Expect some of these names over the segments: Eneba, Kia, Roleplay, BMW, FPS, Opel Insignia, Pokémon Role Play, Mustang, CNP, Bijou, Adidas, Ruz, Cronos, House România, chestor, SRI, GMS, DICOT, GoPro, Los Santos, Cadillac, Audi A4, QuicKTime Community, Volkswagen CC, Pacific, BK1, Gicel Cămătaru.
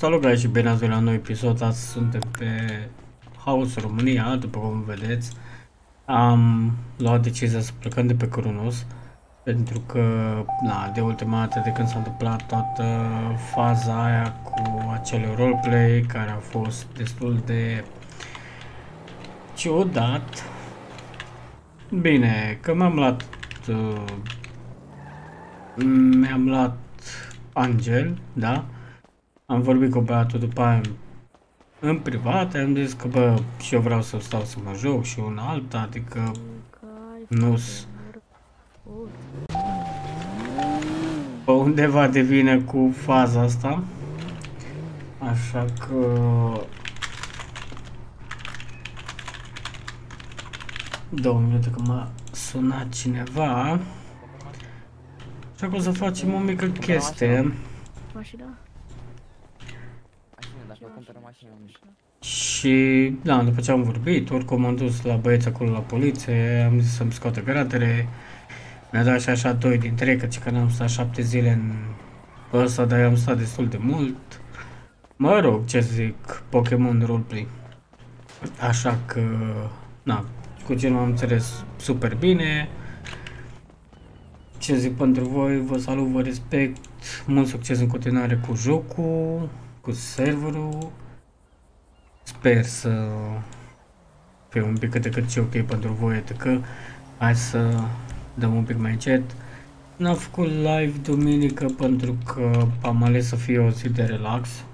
Salut, dragi, și bine ați venit la un nou episod. Azi suntem pe House România, după cum vedeți. Am luat decizia să plecăm de pe Cronos, pentru că, na, de ultima dată, de când s-a întâmplat toată faza aia cu acele roleplay, care a fost destul de ciudat. Bine, că mi-am luat Angel, da? Am vorbit cu băiatul după aia în privat, am zis că bă, și eu vreau să stau să mă joc și una alta, adică nu-s pe undeva de vină cu faza asta, așa că două minute că m-a sunat cineva. Și acum o să facem o mică chestie. Și da, după ce am vorbit, oricum am dus la băieți acolo la poliție, am zis să-mi scoată gradele. Mi-a dat și așa 2 din 3, căci că n-am stat 7 zile în ăsta, dar am stat destul de mult. Mă rog, ce zic, Pokémon Role Play. Așa că, na, cu ce m-am înțeles super bine. Ce zic pentru voi, vă salut, vă respect, mult succes în continuare cu jocul, cu serverul. Sper să fie un pic cât de cât și ok pentru voi, că hai să dăm un pic mai încet. N-am făcut live duminică pentru că am ales să fie o zi de relax,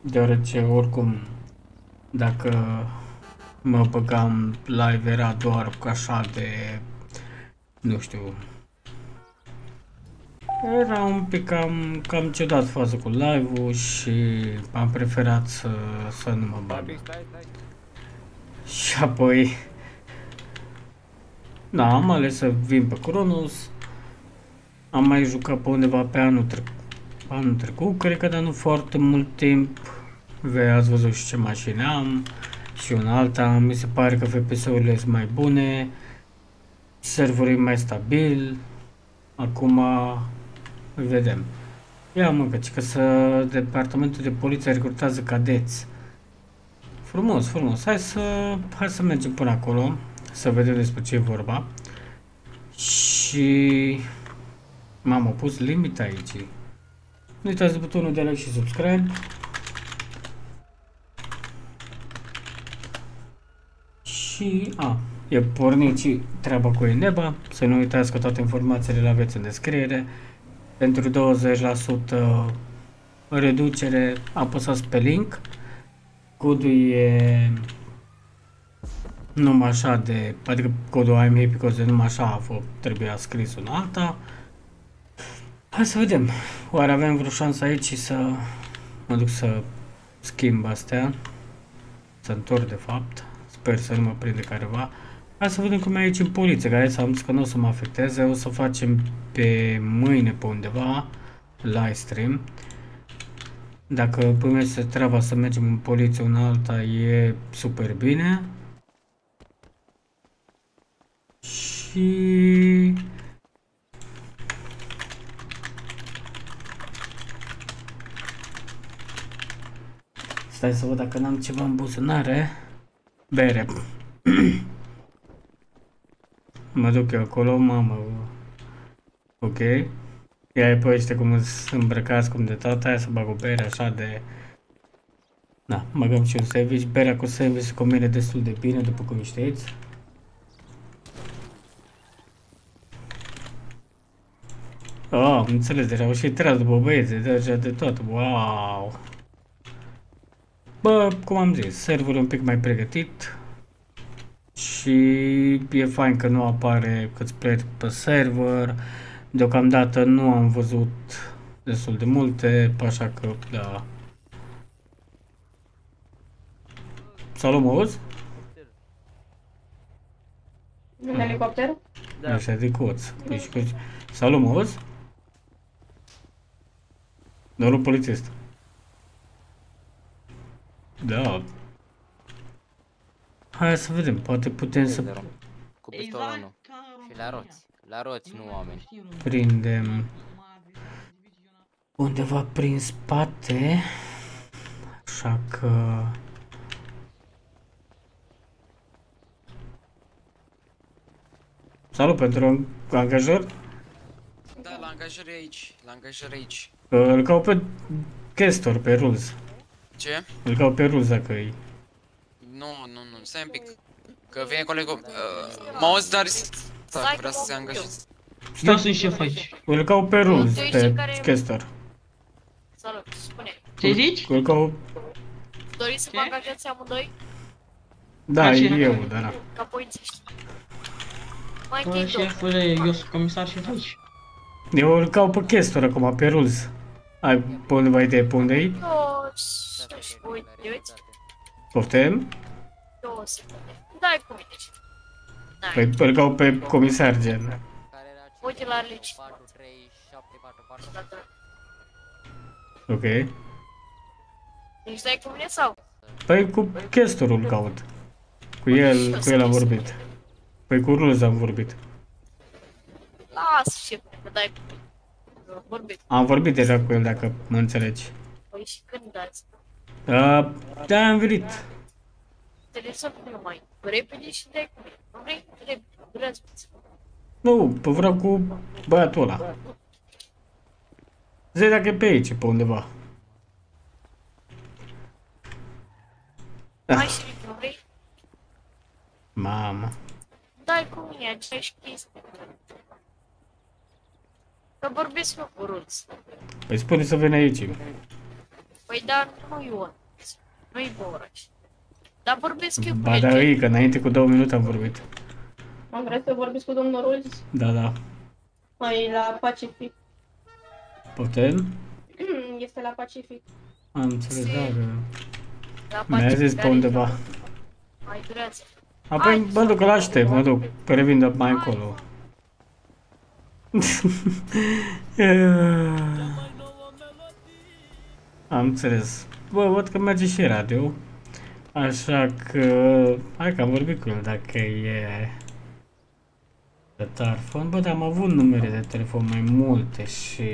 deoarece oricum dacă mă băgam live era doar așa de, nu știu, era un pic cam ciudat faza cu live-ul și am preferat să nu mă bag. Și apoi, da, am ales să vin pe Cronos. Am mai jucat pe undeva pe anul trecut, cred că, dar nu foarte mult timp. Ați văzut și ce mașini am și una alta. Mi se pare că FPS-urile sunt mai bune, serverul e mai stabil. Acum vedem. Ia mă, că departamentul de poliție recrutează cadeți. Frumos, frumos. Hai să mergem până acolo, să vedem despre ce e vorba. Și m-am opus limita aici. Nu uitați butonul de like și subscribe. Și e pornit și treaba cu Eneba. Să nu uitați că toate informațiile le aveți în descriere. Pentru 20% reducere apăsați pe link. Codul e numai așa de, adică codul I'm happy because de numai așa trebuia scris în alta. Hai să vedem. Oare avem vreo șansă aici să mă duc să schimb astea? Să întorc de fapt. Sper să nu mă prinde careva. Hai să vedem cum e aici în poliție, că aici am zis că nu o să mă afecteze, o să facem pe mâine pe undeva live stream. Dacă primește treaba să mergem în poliție una alta e super bine. Și stai să văd dacă n-am ceva în buzunare. Bere. Mă duc eu acolo, mamă. Ok. Ia-i pe ăștia cum îți îmbrăcați, cum de tata, aia să bag o bere așa de... Da, băgăm și un sandwich. Berea cu sandwich se combine destul de bine, după cum știți. Oh, am înțeles, erau și tras după băieți, deja de tot, wow! Bă, cum am zis, serverul un pic mai pregătit. Și e fain că nu apare câți playeri pe server. Deocamdată nu am văzut destul de multe, așa că da. Salut, mă auzi? Din elicopter? Da. Așa de coț. Salut, mă auzi? Domnul polițist. Da. Hai să vedem, poate putem să... Cu pistolul nu. Și la roți. La roți, nu oameni. Prindem... Undeva prin spate... Așa că... Salut, pentru angajări? Da, la angajări aici, la angajări aici. Îl caut pe Castor, pe Ruz. Ce? Îl caut pe Ruz dacă e. Nu, stai un pic. Că vine colegul... mă auzi, dar... Da, vrea să se angajeze. Nu sunt șef aici. Îl caut pe Ruz, pe Castor. Salut, spune. Ce zici? Îl caut... Doriți să mă angajați amândoi? Da, eu, dar da. Ca polițiști. Bă, șefule, eu sunt comisar și aici. Eu îl caut pe Castor acum, pe Ruz. Ai pe undeva idee pe unde-i? Poftem? 2 secunde. Da-i cu mine. Păi îl caut pe comisar, gen. Uite la legi. Ok. Deci dai cu mine sau? Păi cu Castorul îl caut. Cu el am vorbit. Păi cu Ruz am vorbit. Lasă, șefule, că dai cu mine. Am vorbit deja cu el, dacă mă înțelegi. Păi și când dați? Da, am venit. Te lăsăm eu mai repede și dai cu mine. Nu vrei repede, durează puțin. Nu, vreau cu băiatul ăla. Zi dacă e pe aici, pe undeva. Mai și nu vrei? Mamă. Dai cu mine, aceeași chestie. Că vorbesc eu cu Ruz. Păi spune să veni aici. Păi dar nu-i Ion. Nu-i Boraș. Dar vorbesc eu cu el. Ba da, că înainte cu 2 minute am vorbit. Am vrut să vorbesc cu domnul Ruz? Da, da. Păi la Pacific. Putem? Este la Pacific. Am înțeles, da. Mi-a zis pe undeva. Mai durează. Apoi mă duc, îl aștept, mă duc. Că revin mai încolo. Am înțeles. Bă, văd că merge și radio. Așa că... Hai că am vorbit cu el dacă e... pe telefon. Bă, dar am avut numere de telefon mai multe și...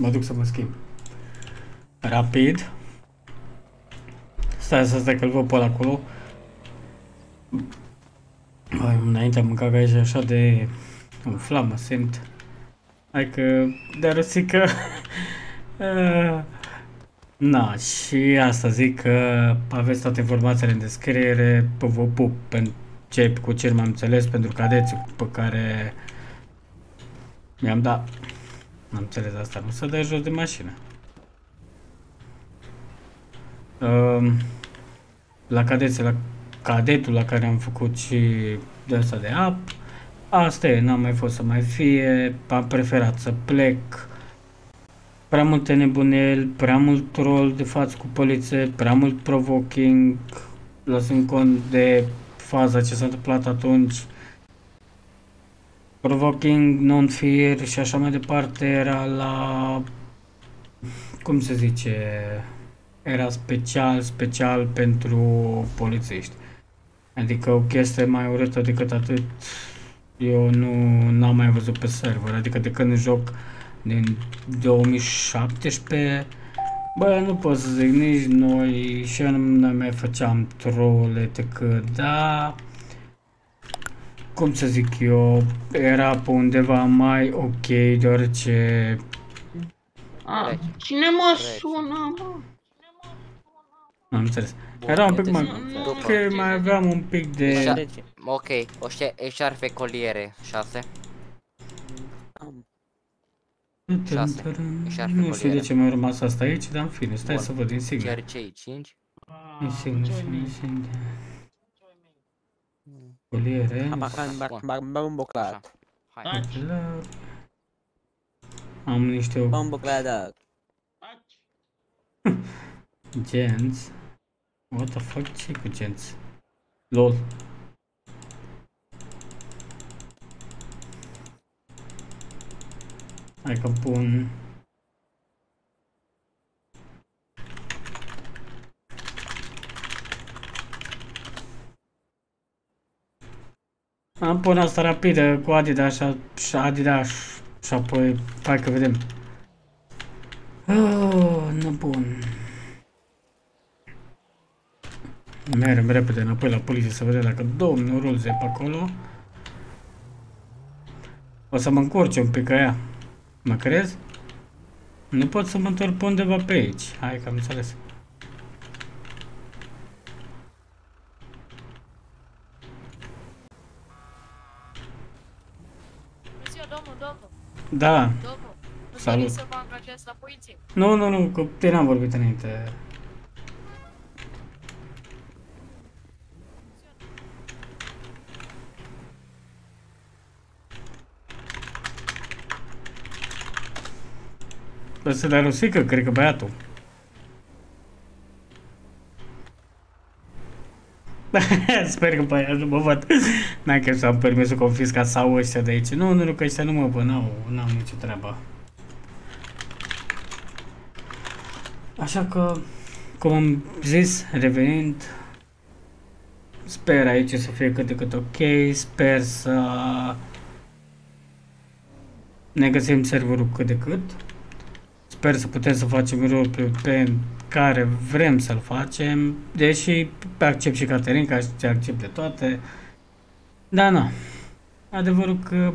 Mă duc să mă schimb. Rapid. Stai că-l văd pe ăla acolo. Băi, înainte am mâncat aici așa de... umflat, mă simt. Hai că... de-a răsit că... Na, și asta zic că aveți toate informațiile în descriere. Vă pup pentru cei cu ce m-am înțeles, pentru cadeții pe care... mi-am dat... N-am înțeles asta, nu se dă jos de mașină. La cadețe, la cadetul la care am făcut și de asta de app. Asta e, n-am mai fost să mai fie, am preferat să plec. Prea multe nebuneli, prea mult troll de față cu poliție, prea mult provoking, lăsând cont de faza ce s-a întâmplat atunci. Provoking, non-fear și așa mai departe era la... cum se zice... era special pentru polițiști. Adică o chestie mai urâtă decât atât eu n-am mai văzut pe server. Adică de când joc din 2017, bă, nu pot să zic nici noi și eu nu mai făceam trolete că da, cum să zic eu, era pe undeva mai ok, deoarece... A, cine mă sună, mă? Am înțeles. Era un pic mai... că mai aveam un pic de... Ok, o șarfe coliere, 6. Nu știu de ce mi-a rămas asta aici, dar în fine, stai să văd insignia. Chiar ce e, 5? Insignia. Coliere... Am niște... Gens? What the fuck? Ce-i cu gens? LOL. Hai că pun... Am pun asta rapidă cu Adidas și Adidas și apoi hai că vedem. Nu bun. Merem repede înapoi la poliție să vedem dacă domnul Rulze e pe acolo. O să mă încurce un pic aia. Mă crezi? Nu pot să mă întorc undeva pe aici. Hai că am înțeles. Da. Salut. Nu, nu, nu, cu tine n-am vorbit înainte. O să dea rusică, cred că băiatul. Sper că băiatul mă văd. N-am chef să am permisul confiscat sau ăștia de aici. Nu, nu, că ăștia nu mă văd, n-au nicio treabă. Așa că, cum am zis, revenind, sper aici să fie cât de cât ok, sper să ne găsim serverul cât de cât. Sper să putem să facem roleplay pe care vrem să-l facem, deși accept și Caterinca, ce accept de toate. Da, nu. Adevărul că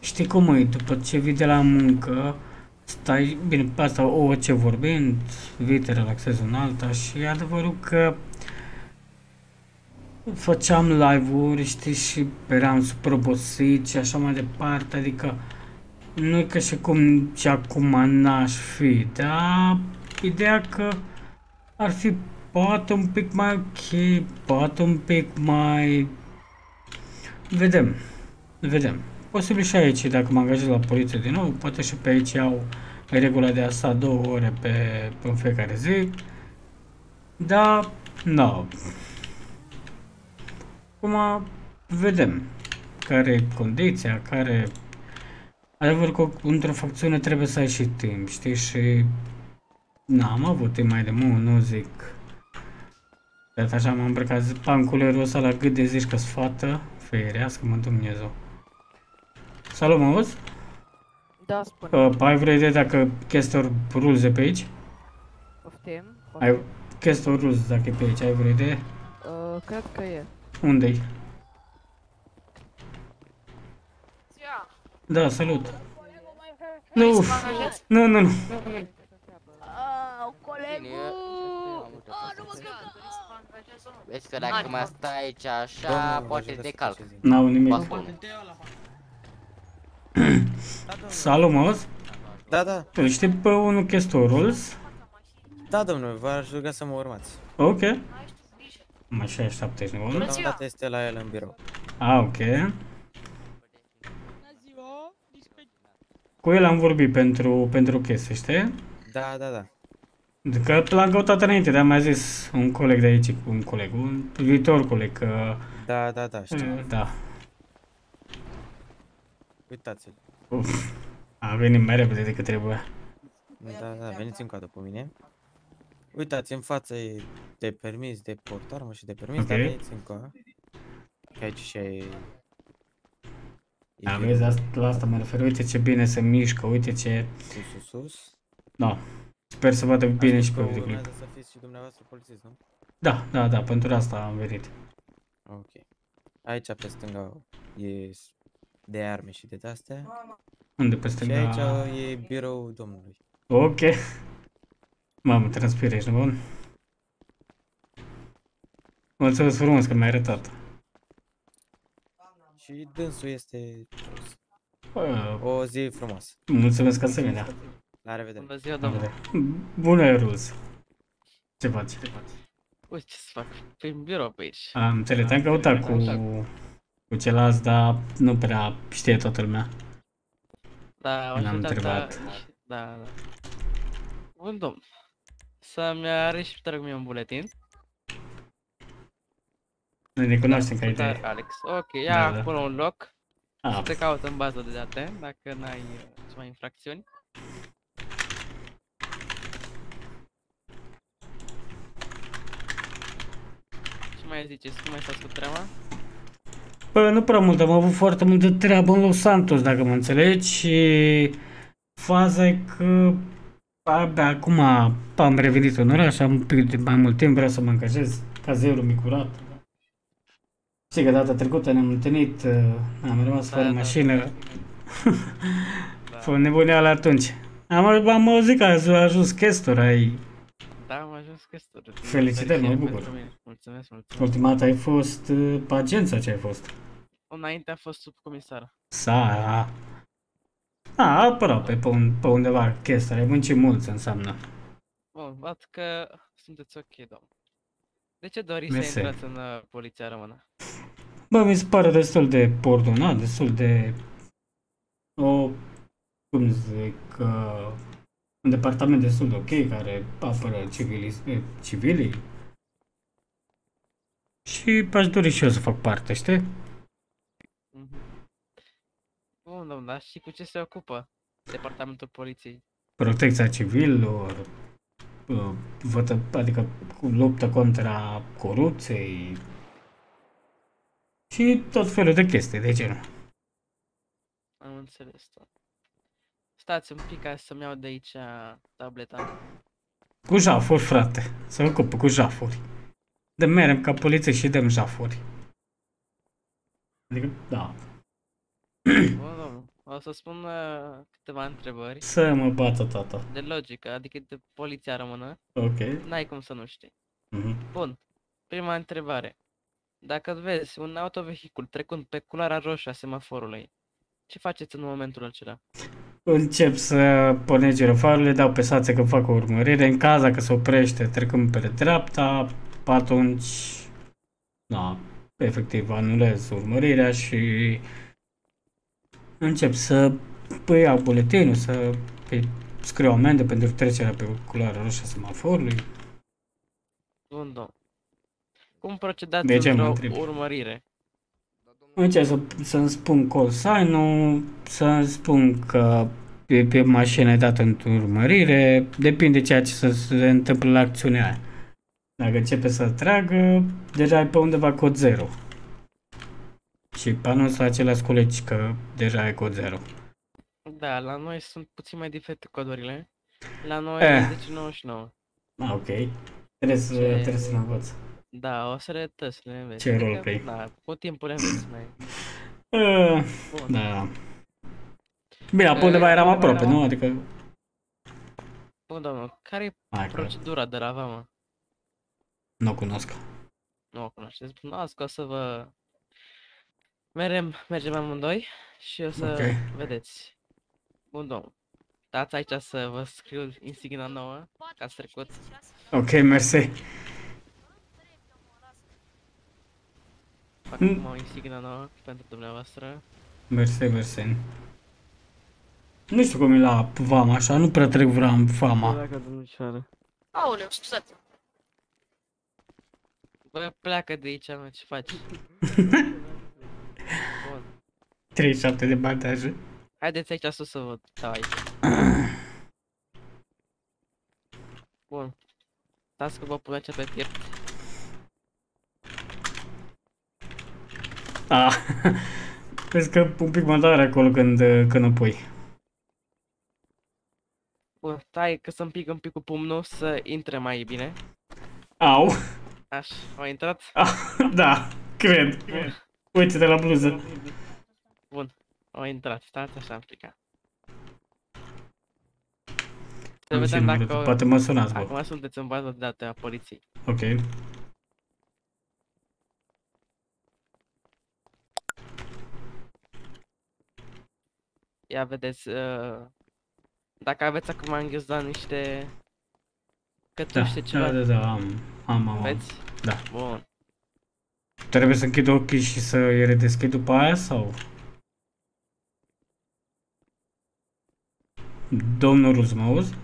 știi cum e, după ce vii de la muncă, stai, bine, pe asta orice vorbind, vii, te relaxezi în alta și adevărul că făceam live-uri, știi, și eram super obosit și așa mai departe, adică nu e ca și cum și acum n-aș fi, dar ideea că ar fi poate un pic mai ok, poate un pic mai... Vedem, vedem. Posibil și aici, dacă mă angajez la poliție din nou, poate și pe aici au regula de a sta 2 ore pe în fiecare zi, dar nu. Acum vedem care e condiția, care... Adevărul că într-o facțiune trebuie să ai și timp, știi, și n-am avut timp mai de mult, nu zic. De așa m-am îmbrăcat panculerul ăsta la gât de zici că-s fată, ferească-mă Dumnezeu. Salut, mă auzi? Da, spune. Ai vreo idee dacă Chestor Rulze pe aici? Poftim. Ai Chestor Rulze dacă e pe aici, ai vreo idee? Cred că e. Unde-i? Da, salut. Nu, nu, nu, nu. Au, colegul! Nu mă căca! Vezi că dacă mai stai aici așa, poate te calc. N-au nimic. Salut, mă auzi? Da, da. Tu știi pe unul Chestorul? Da, domnule, v-aș ruga să mă urmați. Ok. Mai 679. Deocamdată este la el în birou. A, ok. Cu el am vorbit pentru chestii, știi? Da, da, da. Că l-am căutat înainte, dar mi-a zis un coleg de aici, un viitor coleg, că... Da, da, da, știu. Da. Uitați-l. Uf, a venit mai repede decât trebuia. Da, da, veniți încă după mine. Uitați, în față e de permis, de portarmă și de permis, okay. Dar veniți încă. Că aici și ai... Da, vezi, la asta mă refer, uite ce bine se mișcă, uite ce... Sus, sus, sus. Da, sper să vadă bine și pe videoclip. Urmează să fiți și dumneavoastră polițist, nu? Da, da, da, pentru asta am venit. Ok. Aici pe stânga e de arme și de astea. Unde pe stânga? Și aici e biroul domnului. Ok. Mamă, transpire, ești nebun? Mulțumesc frumos că mi-ai arătat. Și dânsul este o zi frumoasă. Mulțumesc asemenea. La revedere. Bună ziua, domnule. Bună, Ruz. Ce faci? Uite ce să fac. Prin birou pe aici. Am înțeles, am căutat cu celălalt, dar nu prea știe toată lumea. Da, am întrebat. Da, da. Bun, domn. Să-mi reșiptără cu mine un buletin. Noi ne cunoaștem ca idee. Alex. Ok, ia acolo un loc. Să te caut în bază de date, dacă n-ai mai infracțiuni. Ce mai ziceți? Cum mai stați cu treaba? Nu prea mult, am avut foarte multă treabă în Los Santos, dacă mă înțelegi, și faza e că abia acum am revenit în oraș, am un pic de mai mult timp, vreau să mă angajez ca zerul micurat. Știi că data trecută ne-am întâlnit, am rămas fără mașină, fă nebuneală atunci. Am auzit că a ajuns chestor, ai... Da, am ajuns chestor. Felicitări, mă bucur. Mulțumesc, mulțumesc. Ultima dată ai fost pe agența ce ai fost. Înainte a fost subcomisar. Sa. A, aproape, pe undeva chestor, ai muncit mult, se înseamnă. Bun, văd că sunteți ok, domn. De ce doriți să intrați în poliția română? Bă, mi se pare destul de ordonat, destul de... O... cum zic, un departament destul de ok, care apără civilii. Și aș dori și eu să fac parte, știi? Bun, domnule, și cu ce se ocupă departamentul poliției? Protecția civililor, adică luptă contra corupției și tot felul de chestii, de genul. Am înțeles, da. Stați un pic ca să-mi iau de aici tableta. Cu jafuri, frate. Să mă ocupă cu jafuri. De merem ca poliție și dăm jafuri. Adică, da. Bun, domnul. O să spun câteva întrebări. Să mă bată tata. De logică, adică de poliția română. Ok. N-ai cum să nu știi. Bun. Prima întrebare. Dacă vezi un autovehicul trecând pe culoarea roșie a semaforului, ce faceți în momentul acela? Încep să pornesc girofarul, le dau pe sațe că fac o urmărire, în caz dacă se oprește trecând pe dreapta, atunci, da, efectiv anulez urmărirea și încep să îi iau buletinul, să îi scriu amendă pentru trecerea pe culoarea roșie a semaforului. Bun, domn. Cum procedați într-o urmărire? Încerc să-mi spun call sign-ul, să-mi spun că pe mașină e dată într-o urmărire, depinde ceea ce se întâmplă la acțiunea aia. Dacă începe să tragă, deja e pe undeva cod 0. Și pe anunțul același colegi că deja e cod 0. Da, la noi sunt puțin mai diferite codurile. La noi e 1099. Ok. Trebuie să ne învăț. Da, o să le tăți, le înveți. Ce rol play? Da, cu timpul le înveți mai. Da. Bine, apoi undeva eram aproape, nu? Adică... Bun, domnul, care e procedura de la vama? Nu o cunosc. Nu o cunoașteți. Cunosc, o să vă... Mergem amândoi și o să vedeți. Bun, domnul. Dați aici să vă scriu insignia nouă, că ați trecut. Ok, mersi. Fac acum o insignia nouă pentru dumneavoastră. Mersi, mersi. Nu știu cum e la vama așa, nu prea trec vreau fama. Aoleu, scuzați-mă. Bă, pleacă de aici, mă, ce faci? 37 de bandaje. Haideți aici sus să văd, stau aici. Bun. Stați că vă pun aici pe piept. Ah, vezi că un pic mă doare acolo când o pui. Bun, stai că să împing un pic cu pumnul să intre mai bine. Au. Așa, a intrat? Da, cred. Uite-te la bluză. Bun, a intrat, stați așa, am plicat. Să vedem dacă... Poate mă sunați, bă. Acum sunteți în bază de date a poliției. Ok. Ia vedeți, dacă aveți acum înghiozat niște cătuște ceva. Da, am. Aveți? Da. Bun. Trebuie să închid ochii și să îi redeschid după aia sau? Domnul Ruz, mă auzi?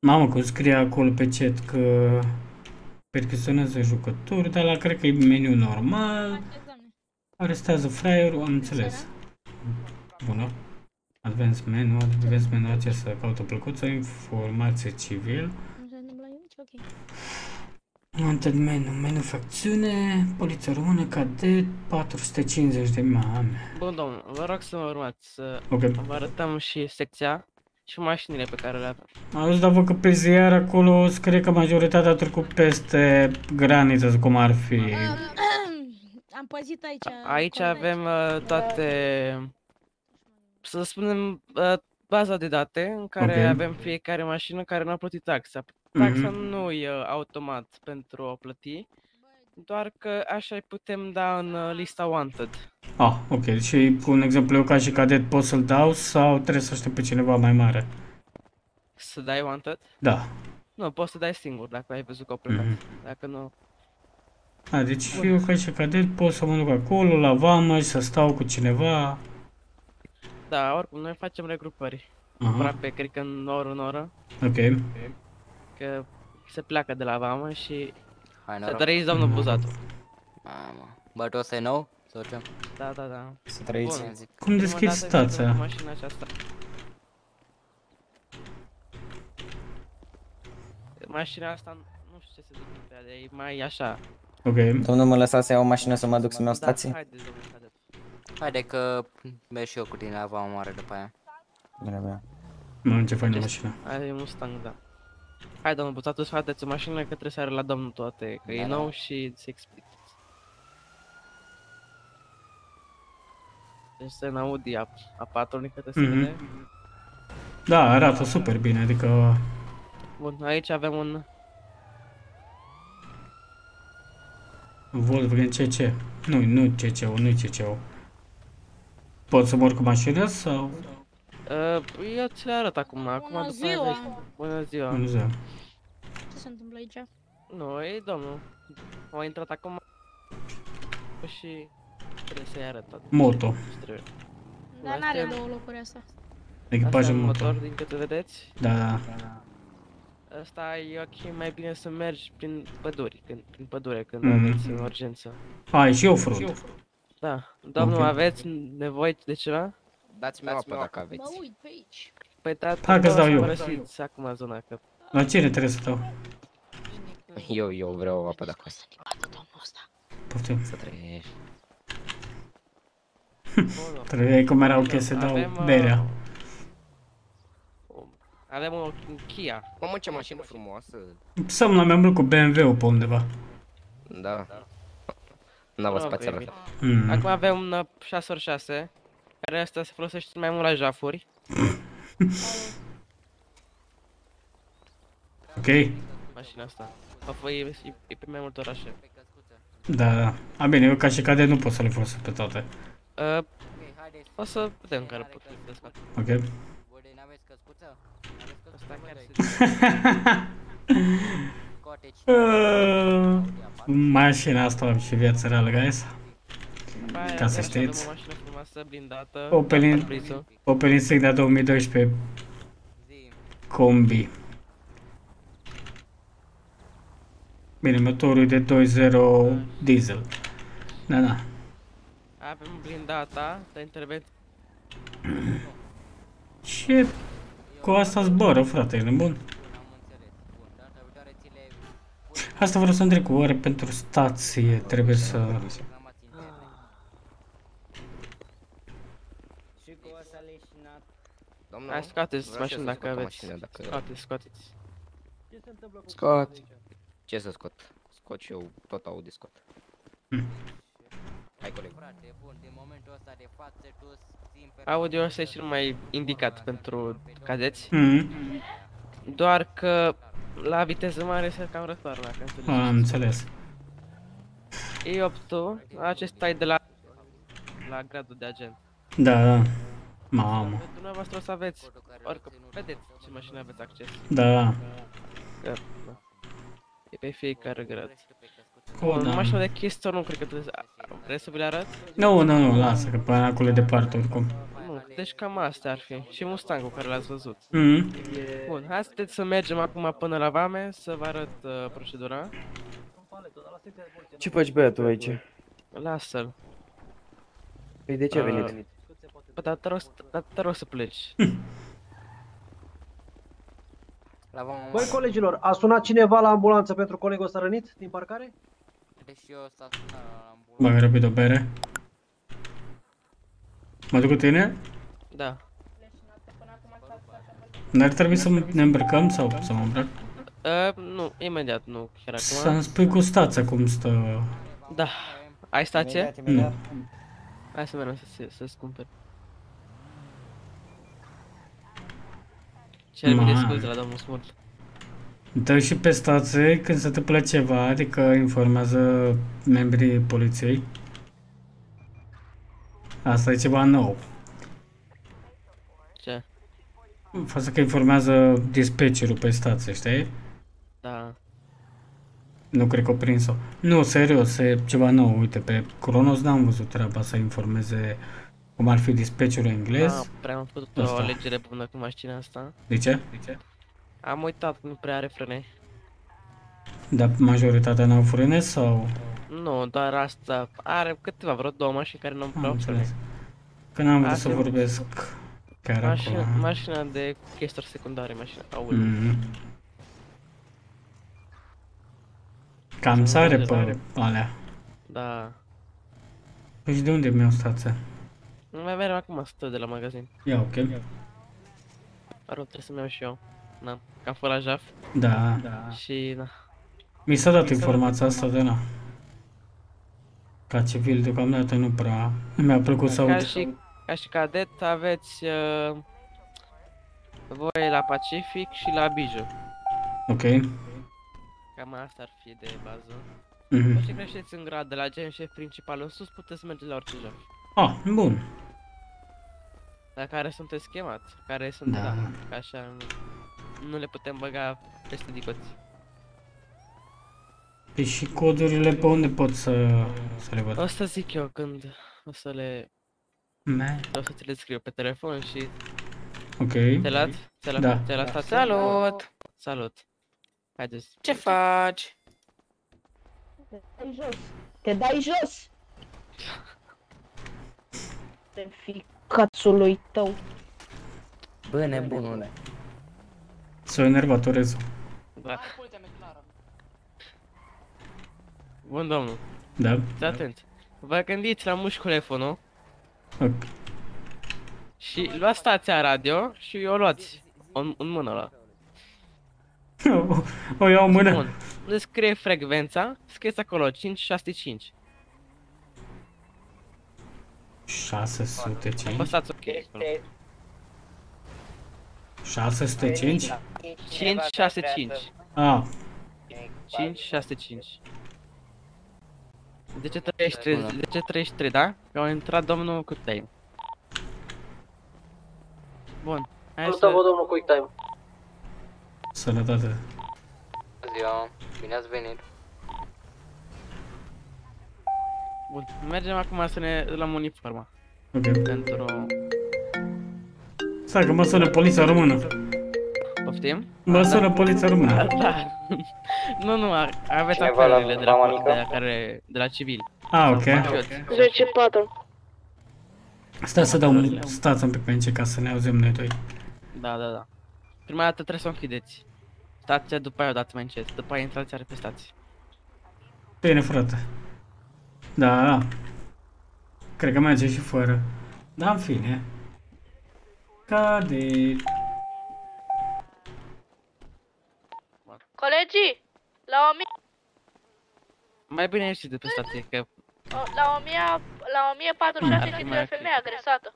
Mamă, cum scrie acolo pe chat că perchesionează jucători, dar la cred că e meniu normal. Arestează fraierul, am înțeles. Bună. Advanced menu acesta caută plăcuță, informație civil. Antel menu, manufacțiune, poliția română, cadet, 450 de mame. Bun domnul, vă rog să mă urmați, să vă arătăm și secția și mașinile pe care le avem. Auzi, dar vă că pe ziar acolo, cred că majoritatea a trecut peste graniță, cum ar fi. Am păzit aici. Aici avem toate, să spunem, baza de date în care avem fiecare mașină care nu a plătit taxa. Taxa nu e automat pentru a plăti, doar că așa îi putem da în lista wanted. Ah, ok. Și cu un exemplu, eu ca și cadet pot să-l dau sau trebuie să aștept pe cineva mai mare? Să dai wanted? Da. Nu, poți să dai singur dacă ai văzut că au plecat. Dacă nu... A, deci bun. Eu ca și cadet pot să mă duc acolo, la vamă și să stau cu cineva. Da, oricum noi facem regrupări. Aproape, cred că în oră, Ok. Că se pleacă de la vamă și să trăiți, domnul Buzatu. Mamă, bă, tu ăsta e nou? Sau ce? Da, da, da. Să trăiți. Bun. Cum deschizi stația? Mașina aceasta. Mașina asta, nu știu ce se duce pe ea, e mai așa. Ok. Domnul, mă lăsa să iau o mașină să mă duc să-mi iau stație? Haideți, domnul, haideți. Haide că merg și eu cu tine la vamă mare după aia. Bine, bine. Mă, ce faină mașina. Aia e Mustang, da. Hai domnul Buzatu, scoateți o mașină că trebuie să are la domnul toate, că da, e nou și se explică. Deci este în Audi A4, nică te vede. Da, arată super bine, adică... Bun, aici avem un... Volkswagen CC. Nu, nu CC-ul, nu CC-ul. Pot să mor cu mașina sau...? Eu ți le arăt acum, după ziua. Bună ziua! Bună ziua! Ce se întâmplă aici? Nu, e domnul. Au intrat acum și trebuie să-i arăt toate. Moto. Dar n-are două locuri asta. Echipajul moto. Motor, din câte vedeți? Da, da. Asta e ok, mai bine să mergi prin păduri, prin pădure, când aveți în urgență. Ai și off-road. Da. Domnul, aveți nevoie de ceva? Dați-mi apă dacă aveți. Mă uit pe aici. Păi tata, că dau eu. Părăsiți acum zona că... La cine trebuie să dau? Eu vreau apă dacă asta. Poftim. Să trăiești. Trăiei cum erau că se dau berea. Avem o Kia. Mamă, ce mașină frumoasă. Să-mi la mi-am luat cu BMW-ul pe undeva. Da. N-avă spațial așa. Acum avem un 6x6. Care asta se folosește mai mult la jafuri. Ok. Mașina asta. E pe mai multe orașe. Da, da. A, bine, eu ca și cadet nu pot să le folosesc pe toate. O să putem că le putem descate. Ok. Mașina asta am și viața reală, guys. Ca să știți. Opel Insignia 2012 combi. Bine, motorul de 2.0 diesel. Da, da. Avem blindata de intervenție. Ce? Cu asta zboară, frate, e nebun. Asta vreau să întreb, cu oare pentru stație trebuie să... Hai, scoateți mașina dacă aveți. Scoateți, scoateți. Scot. Ce să scot? Scot și eu tot Audi scot. Hai, coleg. Audi-ul ăsta e cel mai indicat pentru cadeți. Doar că la viteză mare se cam răspară, dacă înțelegi. Am înțeles. E8-ul, acesta e de la gradul de agent. Da, da. Mamă. Pentru dumneavoastră o să aveți, orică vedeți ce mașină aveți acces. Da. E pe fiecare grad. O mașină de Keystone nu cred că trebuie să... Vrei să vi le arăt? Nu, nu, nu, lasă, că până acolo e departe oricum. Nu, deci cam astea ar fi. Și Mustangul care l-ați văzut. Bun, haideți să mergem acum până la vame, să vă arăt procedura. Ce faci băiatul aici? Lasă-l. Păi de ce a venit? Păi, dar te rog să pleci. Băi, colegilor, a sunat cineva la ambulanță pentru colegul ăsta rănit din parcare? Deci eu s-a sunat la ambulanță. Bă, mi-a răpit o bere. Mă duc cu tine? Da. N-ar trebui să ne îmbrăcăm sau să mă îmbrăc? Nu, imediat nu. Să-mi spui cu stația cum stă... Da. Ai stație? Nu. Hai să mergem să-ți cumperi. Cel mai descult la domnul Smurt. Dă și pe stație când se întâmplă ceva, adică informează membrii poliției. Asta e ceva nou. Ce? Față că informează dispatcherul pe stație, știi? Da. Nu cred că o prins-o. Nu, serios, e ceva nou. Uite, pe Cronos n-am văzut treaba să informeze cum ar fi dispatcherul englez. Da, prea am făcut o alegere bună cu mașina asta. De ce? De ce? Am uitat, nu prea are frâne. Dar majoritatea n-au frâne sau? Nu, doar asta. Are câteva, vreo două mașini care nu-mi prea au frâne. Că n-am vrut să vorbesc chiar acolo. Mașina de chestori secundare, mașina. Aoleu. Cam sare pe alea. Da. Păi și de unde mi-au stația? Nu mai merg acum, stă de la magazin. Ia, ok. Parcă trebuie să-mi iau și eu. Na, că am fost la jaf. Da. Și, da. Mi s-a dat informația asta de na. Ca civil, deocamdată nu prea... Mi-a plăcut să aud. Ca și cadet aveți... voi la Pacific și la Bijou. Ok. Cam asta ar fi de bază. Dacă creșteți în grad de la GMS principal în sus, puteți merge la orice joc. Ah, bun. Dar care sunteți chemați, care sunt, da, da, așa, nu le putem băga peste dicoți. Păi și codurile pe unde pot să le văd? O să zic eu când o să le... O să ți le scriu pe telefon și... Ok. Te las, salut! Salut! Haideți. Ce faci? Te dai jos! Te ficațului tău. Bă, nebunule. S-o enervatorez. Da. Bun, domnul. Da? Fii atent. Vă gândiți la mușculefonul. Ok. Și luați stația radio și o luați în mână la. O iau în mână. Bun. Unde scrie frecvența, scrieți acolo 565. 605. Apăsați ok acolo. 605? 565. Ah. 565. De ce 33? De ce 33, da? Că a intrat domnul Quick Time. Bun. Hai să vă domnul Quick Time. Sănătate. Bună ziua, bine ați venit. Bun, mergem acum să ne luăm uniforma. Ok. Pentru... Stai că mă sună poliția română. Poftim? Mă sună poliția română. Da. Nu, aveți apelele de la care... de la civil. Ah, ok. 10-4. Stați un pic pe aici ca să ne auzim noi doi. Da. Prima dată trebuie să o închideți. Stația, după aia o dați mai încet, după aia intrați iar pe stație. Bine, frate. Da. Cred că merge și fără. Da, în fine. Cadet. Colegii, la 1000... Mai bine ieși de pe stație, că... La 1047 este o femeie agresată.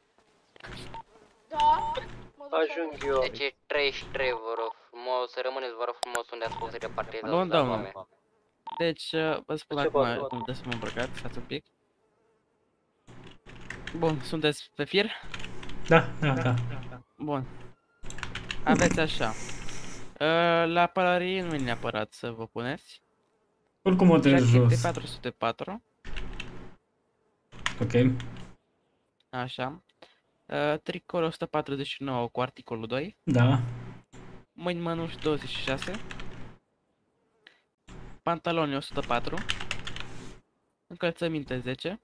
Da? Ajung eu. Deci 33, vă rog frumos, rămâneți, vă rog frumos, unde ați fost repartizați. Bun, domnule. Deci, vă spun acum cum puteți să mă îmbrăcați, stați un pic. Bun, sunteți pe fir? Da. Bun. Aveți așa. La pălării nu e neapărat să vă puneți. Oricum o trebuie jos. 404. Ok. Așa. Tricol 149 cu articolul 2. Da. Mâini mănuși 26. Pantaloni 104. Încălțăminte 10.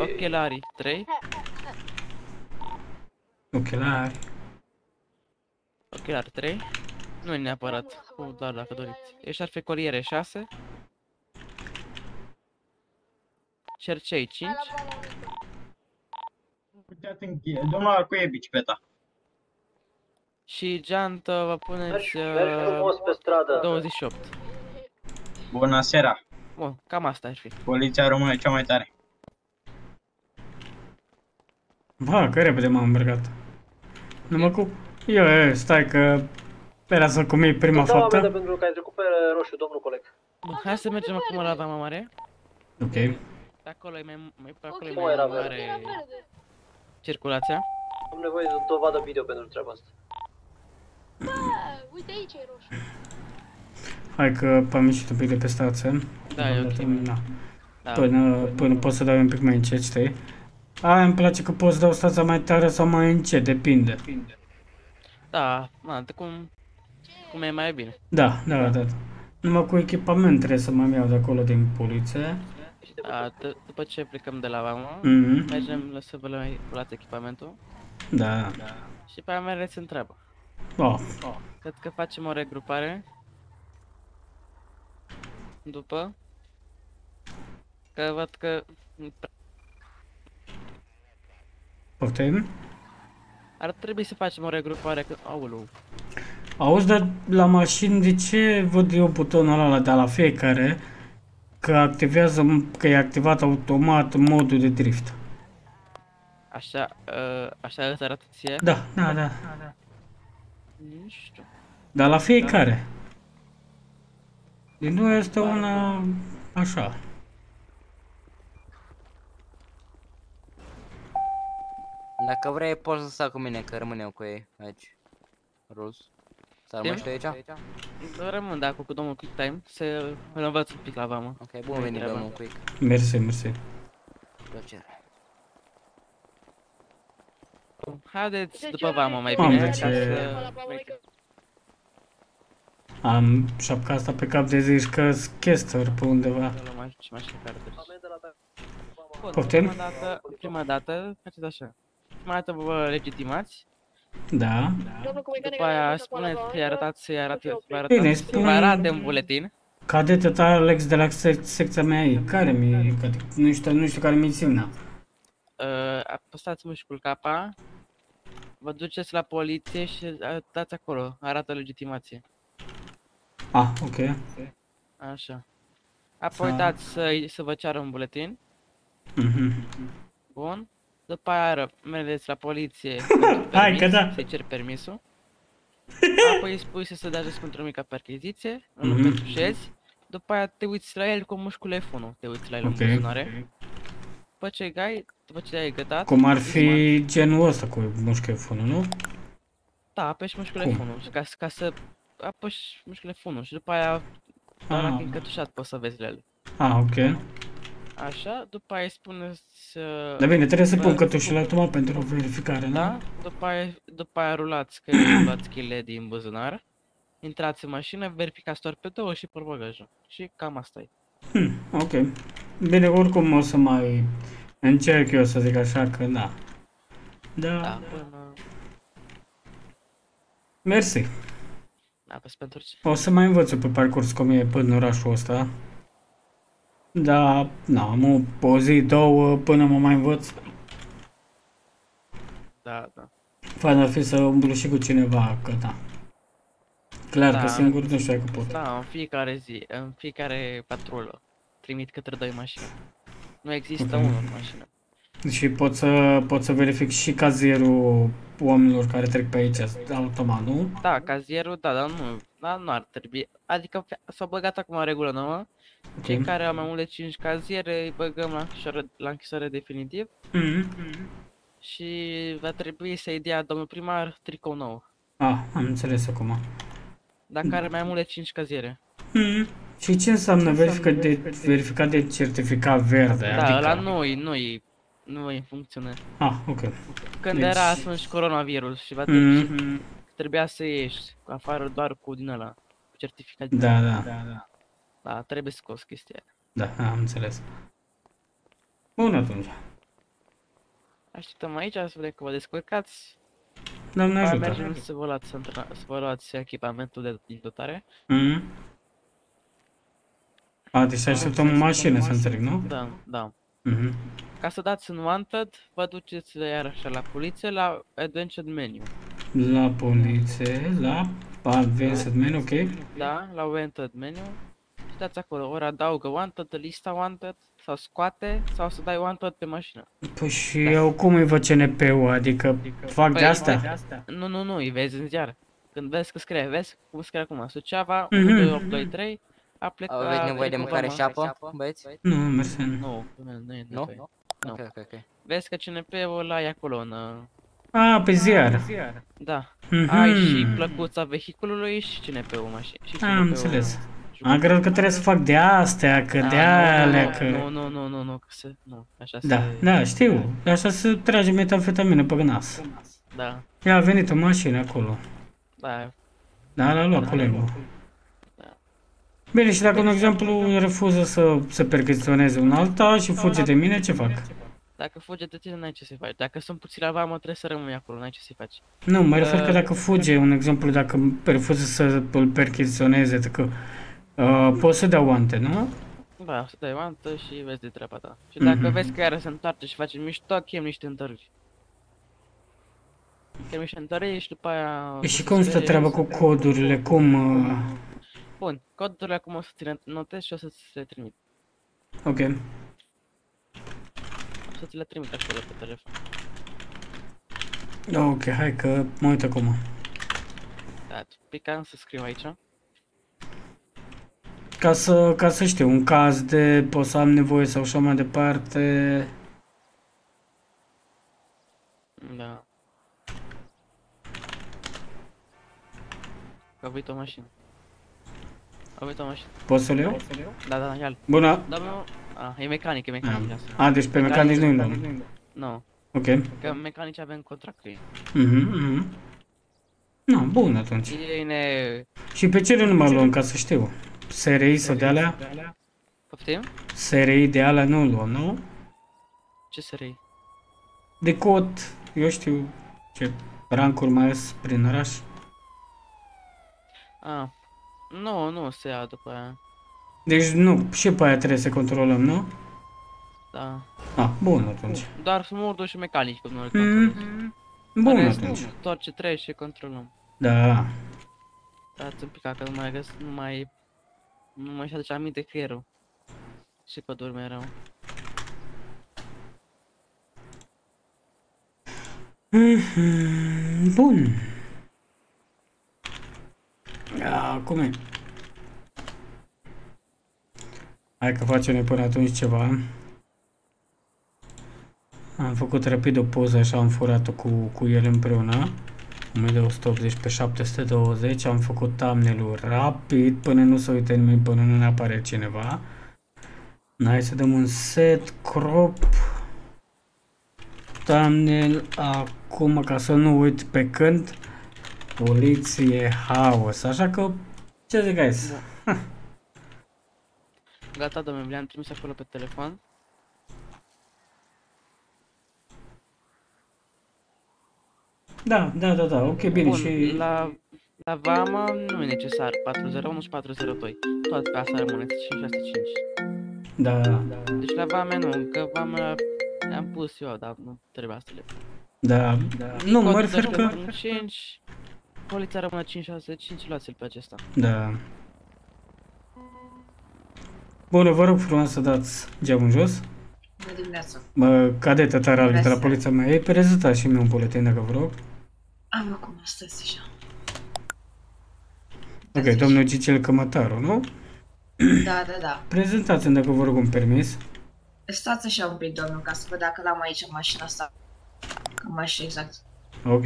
Ochelari 3. Ochelari. Ochelar 3. Nu e neapărat, doar dacă doriți. Eșarfe coliere 6. Cercei 5. Puteați încheie, domnul Arcuie bicicleta. Și geantă vă puneți pe stradă. 28. Bună seara. Bun, cam asta ar fi. Poliția română e cea mai tare. Ba, că repede m-am îmbrăcat. Nu mă cup. Eu, stai că era să comi prima faptă. Da, pentru că ai trecut pe roșu, domnul coleg. Bun, hai să mergem acum la Vama Mare. Ok. Acolo e mai mare circulația. Am nevoie de dovadă video pentru treaba asta. Da, uite aici e roșu. Hai că pe-am ieșit un pic de pe stație. Da, e ok. Da. Până pot să dau un pic mai încet, știi? Aia îmi place că pot să dau stația mai tare sau mai încet, depinde. Da, mă, cum e mai bine. Da, da, da. Numai cu echipament trebuie să mă iau de acolo din poliție. Da, după ce plecăm de la vamă, mergem, lăsăm vă mai luați echipamentul. Da. Și pe aia mereți întreabă. Cred că facem o regrupare. După. Că văd că... Poftim? Ar trebui să facem o regrupare, că... Aulou. Auzi, dar la mașini de ce văd eu butonul ăla de la fiecare? Că activează, că e activat automat modul de drift. Așa, așa îți arată ție? Da, da, da. Nu știu. Dar la fiecare. Din nou este una așa. Dacă vrei poți să stau cu mine, că rămân eu cu ei aici. Rus. Să rămân și aici? Rămân, da, cu domnul Quick Time, să îl învăț un pic la vamă. Ok, bun venit domnul Quick. Mersi, mersi. Plăcere. Haideți după vamă mai bine. Am șapca asta pe cap de zici că schester pe undeva. Poftim? Prima dată faceți așa. Prima dată vă legitimați. Da. După aia spuneți că i-a arătat să-i arate în buletin. Cadete ta Alex de la secția mea e. Care mi-i? Nu știu care mi-i simna. Apăsați mușcul capa. Vă duceți la poliție și dați acolo. Arată legitimație. Ah, ok. Așa. Apoi dați să vă ceară un buletin. Bun. După aia mergeți la poliție. Hai că da. Să-i ceri permisul. Apoi îi spui să se dea jos într-o mică percheziție. Îl petușezi. După aia te uiți la el cu mușcul F1. Te uiți la el în buzunare. După ce ai gătat. Cum ar fi genul ăsta cu mușcul F1, nu? Da, apeși mușcul F1 ca să... Apăși mușcule funul și după aia, doar dacă e încătușat, poți să vezi lele. Ah, ok. Așa, după aia spuneți... Da bine, trebuie să pun cătușile automat pentru o verificare, da? Da, după aia rulați, că luați chile din buzunar, intrați în mașină, verificați doar pe două și pe bagajul. Și cam asta e. Ok. Bine, oricum o să mai încerc eu să zic așa că da. Da. Mersi. O să mai învăț eu pe parcurs cum e până în orașul ăsta. Da, am o zi, două până mă mai învăț. Da, da. Fain ar fi să umblu și cu cineva, că da. Clar că singur nu știu că pot. Da, în fiecare zi, în fiecare patrulă trimit către doi mașini. Nu există unul în mașină. Și pot să verific și cazierul oamenilor care trec pe aici, automat, nu? Da, cazierul, da, dar nu ar trebui. Adică s-a băgat acum regulă nouă. Cei care au mai mult de 5 caziere îi băgăm la închisoare definitiv. Și va trebui să-i dea domnul primar tricou nou. Ah, am înțeles acum. Dacă are mai mult de 5 caziere. Și ce înseamnă verificat de certificat verde? Da, ăla nu e în funcțiune. Ah, ok. Când era atunci coronavirus și trebuia să ieși afară doar cu din ăla, cu certificat. Da. Da, trebuie scos chestia. Da, am înțeles. Bun atunci. Așteptăm aici să vedem că vă descurcați. Doamne ajută. Mergem să vă luați, echipamentul de dotare. A, deci să așteptăm în mașină, să înțeleg, nu? Da, da. Ca să dați în wanted, vă duceți iarăși la poliție, la advanced menu. La poliție, la advanced menu, ok? Da, la wanted menu. Și dați acolo, ori adaugă wanted, lista wanted, sau scoate, sau să dai wanted pe mașină. Păi și eu cum îi văd CNP-ul, adică fac de asta? Nu, nu, nu, îi vezi în ziar. Când vezi că scrie, vezi cum scrie acum, Suceava, 12823. Aveți nevoie de mâncare și apă, băieți? Nu, nu. Vezi că CNP-ul ai acolo în... A, pe ziar. Da. Ai și plăcuța vehiculului și CNP-ul mașinii. Am înțeles. Am crezut că trebuie să fac de astea, că de alea, că... Nu, nu, nu, nu, nu, că se... Nu, așa se... Da, da, știu. Așa se trage metamfetamină pe nas. Da. Ea a venit o mașină acolo. Da. Da, l-a luat colegul. Bine, și dacă, de exemplu, refuză să se percheziționeze un alta și fuge de mine, ce fac? Dacă fuge de tine, n-ai ce să faci. Dacă sunt puțin la vamă, trebuie să rămâi acolo, n-ai ce să faci. Nu, mă refer că dacă fuge, un exemplu, dacă refuză să îl percheziționeze, că poți să dea oante, nu? Da, să dai oante și vezi de treaba ta. Și dacă vezi că iară se întoarce și face mișto, chem niște întărâri. Chem niște întărâri și după aia... Și cum stă treaba cu codurile, cum... Bun, codurile acum o să ți le notez și o să ți le trimit. Ok. O să ți le trimit acolo pe telefon. Ok, hai că mă uit acum. Da, picam să scriu aici. Ca să știu, un caz de pot să am nevoie sau așa mai departe. Da. Că a venit o mașină. Poți să-l iau? Da, da, ia-l. Bună! E mecanic, A, deci pe mecanic nu-i dau. Nu. Ok. Că mecanici avem contract cu ei. Nu, bun atunci. Și pe ce nu mă luăm, ca să știu? SRI sau de-alea? Poftim? SRI de-alea nu-l luăm, nu? Ce SRI? De cod, eu știu ce rancuri mai ies prin oraș. Ah. Nu, nu se ia după aia. Deci nu, și pe aia trebuie să controlăm, nu? Da. Ah, bun atunci. Doar smurduri și mecanici cum noi controlăm. Bun atunci. Tot ce trebuie și controlăm. Da. Dați un pic că nu mai găsesc, nu mai își aduce aminte creierul. Și păduri mereu. Bun. Cum e? Hai că facem noi până atunci ceva. Am făcut rapid o poză, așa am furat-o cu el împreună. 1280 pe 720. Am făcut thumbnail-ul rapid până nu se uite nimeni, până nu ne apare cineva. Hai să dăm un set, crop, thumbnail acum ca să nu uit pe când. Poliție, haos, așa că, ce zic, guys? Da. Gata, domnule, le-am trimis acolo pe telefon. Da, da, da, da, ok, bine. Bun, și... La vama nu e necesar, 401 și 402, toate pe asta rămâneți, 565. Da, da. Deci la vame nu, că vama le-am pus eu, dar nu trebuia să le pun. Da, da. Nu, mă refer că... Poliția rămâne 565, luați-l pe acesta. Da. Bună, vă rog frumos să dați geamul jos. Bună dimineața. Cadeta Tarali de la poliția mea, ei prezentați și mie un buletin, dacă vă rog. Am acum, stați așa. Ok, domnul Gicel Cămătaru, nu? Da, da, da. Prezentați-mi, dacă vă rog, un permis. Stați așa un pic, domnul, ca să văd dacă l-am aici mașina asta. Cam așa, exact. Ok.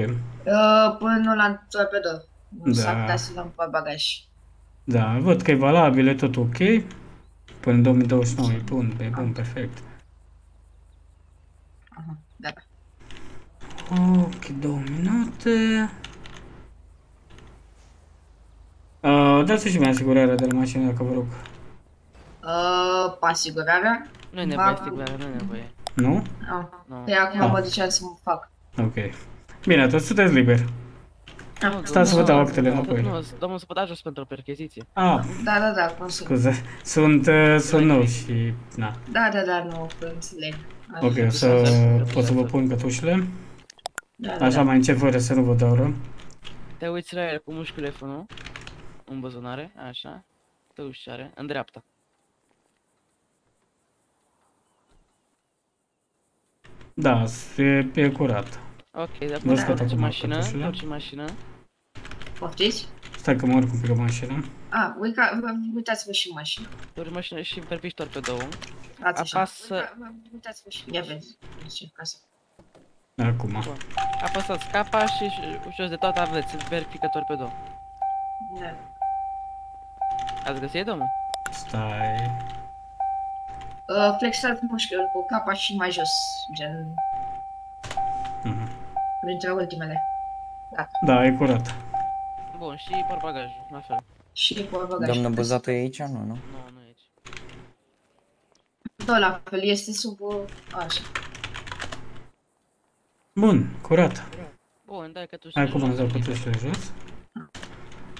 Până nu l-am torpedor. Nu s-ar putea să l-am pe bagaj. Da, văd că e valabil, e tot ok. Până în 2029 e bun, e bun, perfect. Da. Ok, 2 minute. Dați-o și mie asigurarea de la mașină, dacă vă rog. Asigurarea? Nu e nevoie, asigurarea, nu e nevoie. Nu? Nu. Pe acum mă duceam să mă fac. Ok. Bine, atunci sunteți liberi. Stați să vă dau actele înapoi. Nu, domnul să vă dau jos pentru percheziție. Ah, da, da, da, cum sunt. Scuze, sunt nou și... Da, da, da, nu, înțeleg. Ok, o să pot să vă pun cătușile. Așa mai încep fără să nu vă dau rău. Te uiți la el cu mușchiul telefonul în buzunare, așa. Te ușoare, în dreapta. Da, e curat. Ok, dar până la mașină, orice mașină. Poftiți? Stai că mă urc un pic pe mașină. A, uitați-vă și mașină. Urci mașină și perpiștor pe două. Apasă... Uitați-vă și mașină. Ia vezi, acum. Apăsați capa și jos de toată aveți, verificător pe două. Da. Ați găsit, domnul? Stai... Flexat mușchiul cu capa și mai jos, gen... Printre ultimele. Gata. Da, e curat. Bun, și portbagajul, la fel. Și portbagajul. Doamna Băzată e aici? Nu, nu? Nu, nu e aici. Da, la fel, este sub... așa. Bun, curat. Bun, dai cătușile jos. Hai cum am zis cătușile jos.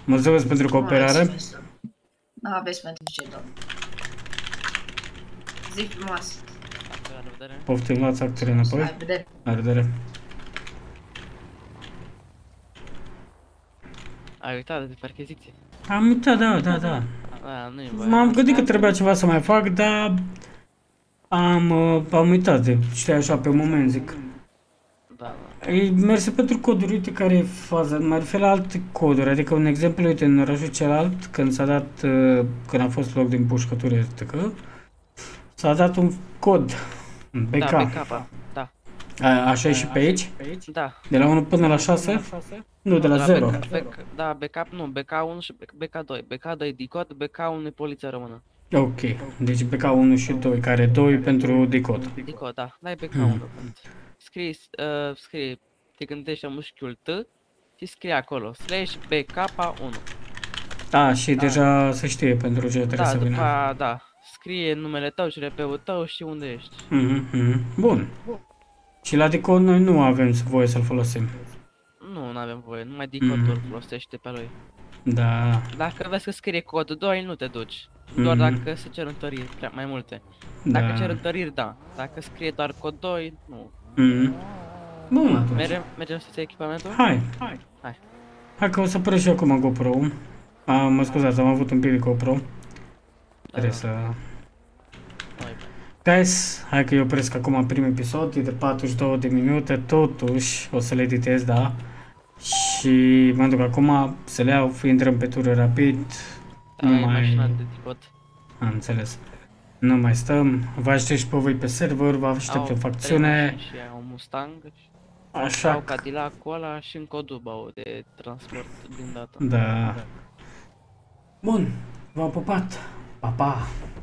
Mulțumesc pentru cooperare. Nu aveți pentru ce, domnul. Zi frumos. La revedere. Poftim, luați actele înapoi. La revedere. La revedere. Ai uitat de percheziție? Am uitat, da, da, da. M-am gândit că trebuia ceva să mai fac, dar... Am uitat de știa așa pe moment, zic. Da, da. Merse pentru coduri, uite care e faza, mă refer la alte coduri, adică un exemplu, uite, în orașul celălalt, când s-a dat, când a fost loc de împușcătură, s-a dat un cod, un BK. Da, BK, da. Așa e și pe aici? Da. De la 1 până la 6? Nu, de la 0. Da, backup nu, BK1 și BK2. BK2 DICOT, BK1 e poliția română. Ok, deci BK1 și 2, care 2 pentru DICOT. DICOT, da, dai BK1. Scrie, te gândești la mușchiul T și scrie acolo, slash BK1. Da, și deja se știe pentru ce trebuie să vină. Da, da, scrie numele tău și RP-ul tău și unde ești. Bun. Și la DICOT noi nu avem voie să-l folosim. Nu, nu avem voie, numai DICOT-ul folosește pe lui. Da. Dacă vezi că scrie codul 2, nu te duci. Doar dacă se cer întăriri mai multe. Dacă cer întăriri, da. Dacă scrie doar cod 2, nu. Bun, mergem să-ți iei echipamentul? Hai. Hai că o să părăși acum GoPro-ul. Mă scuzați, am avut un pic de GoPro. Trebuie să... Guys, hai că eu opresc acum primul episod, e de 42 de minute, totuși o să le editez, da? Și mă duc acum să le iau, intrăm pe tură rapid. Nu mai... Am înțeles. Nu mai stăm, vă aștept și pe voi pe server, vă aștept o facțiune. Și ai un Mustang, așa... Au Cadillac-ul ăla și în Cordoba de transport din data. Da. Bun, v-am pupat. Pa, pa!